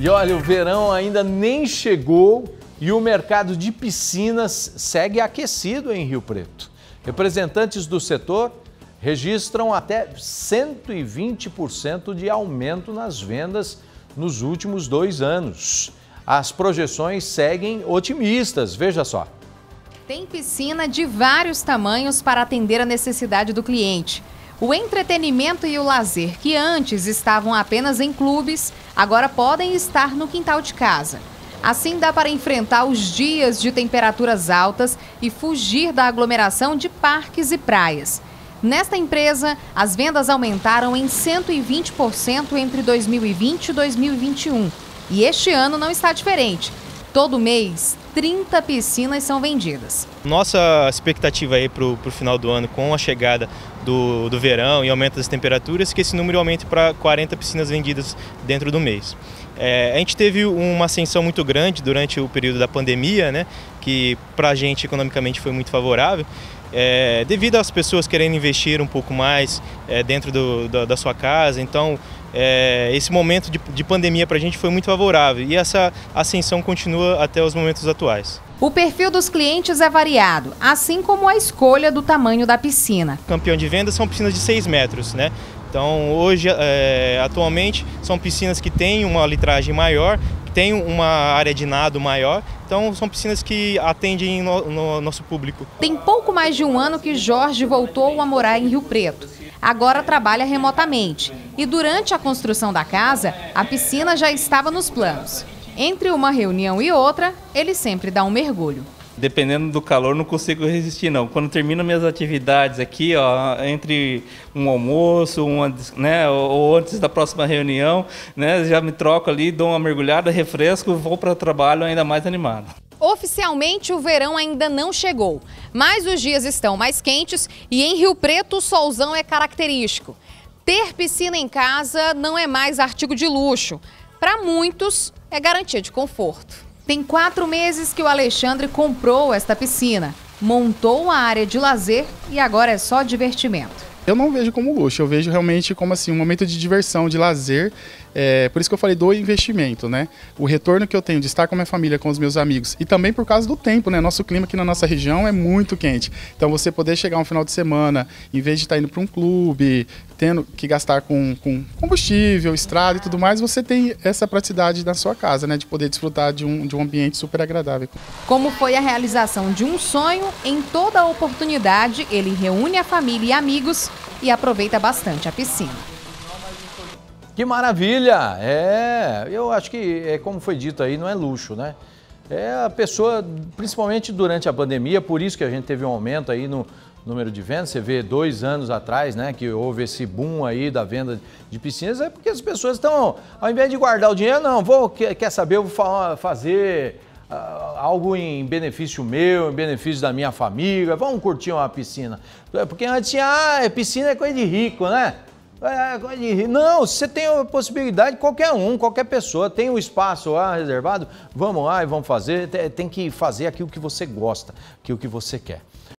E olha, o verão ainda nem chegou e o mercado de piscinas segue aquecido em Rio Preto. Representantes do setor registram até 120% de aumento nas vendas nos últimos 2 anos. As projeções seguem otimistas, veja só. Tem piscina de vários tamanhos para atender a necessidade do cliente. O entretenimento e o lazer, que antes estavam apenas em clubes, agora podem estar no quintal de casa. Assim dá para enfrentar os dias de temperaturas altas e fugir da aglomeração de parques e praias. Nesta empresa, as vendas aumentaram em 120% entre 2020 e 2021. E este ano não está diferente. Todo mês, 30 piscinas são vendidas. Nossa expectativa aí para o final do ano, com a chegada do verão e aumento das temperaturas, que esse número aumente para 40 piscinas vendidas dentro do mês. A gente teve uma ascensão muito grande durante o período da pandemia, né, que para a gente economicamente foi muito favorável, devido às pessoas querendo investir um pouco mais dentro da sua casa. Então, esse momento de pandemia para a gente foi muito favorável e essa ascensão continua até os momentos atuais. O perfil dos clientes é variado, assim como a escolha do tamanho da piscina. Campeão de vendas são piscinas de 6 metros, né? Então, hoje, atualmente, são piscinas que têm uma litragem maior, que têm uma área de nado maior. Então, são piscinas que atendem no nosso público. Tem pouco mais de um ano que Jorge voltou a morar em Rio Preto. Agora trabalha remotamente e durante a construção da casa, a piscina já estava nos planos. Entre uma reunião e outra, ele sempre dá um mergulho. Dependendo do calor, não consigo resistir, não. Quando termino minhas atividades aqui, ó, entre um almoço, né, ou antes da próxima reunião, né, já me troco ali, dou uma mergulhada, refresco, vou para o trabalho ainda mais animado. Oficialmente, o verão ainda não chegou, mas os dias estão mais quentes e em Rio Preto o solzão é característico. Ter piscina em casa não é mais artigo de luxo. Para muitos, é garantia de conforto. Tem 4 meses que o Alexandre comprou esta piscina, montou a área de lazer e agora é só divertimento. Eu não vejo como luxo, eu vejo realmente como assim, um momento de diversão, de lazer. Por isso que eu falei do investimento, né? O retorno que eu tenho de estar com a minha família, com os meus amigos e também por causa do tempo, né? Nosso clima aqui na nossa região é muito quente. Então você poder chegar um final de semana, em vez de estar indo para um clube, tendo que gastar com combustível, estrada e tudo mais, você tem essa praticidade na sua casa, né? De poder desfrutar de um ambiente super agradável. Como foi a realização de um sonho, em toda oportunidade ele reúne a família e amigos e aproveita bastante a piscina. Que maravilha! Eu acho que, como foi dito aí, não é luxo, né? A pessoa, principalmente durante a pandemia, por isso que a gente teve um aumento aí no número de vendas. Você vê 2 anos atrás, né, que houve esse boom aí da venda de piscinas, é porque as pessoas estão, ao invés de guardar o dinheiro, não, quer saber, eu vou fazer algo em benefício meu, em benefício da minha família, vamos curtir uma piscina. Porque antes tinha, piscina é coisa de rico, né? Não, você tem a possibilidade, qualquer pessoa tem um espaço lá reservado, vamos lá e vamos fazer, tem que fazer aquilo que você gosta, aquilo que você quer.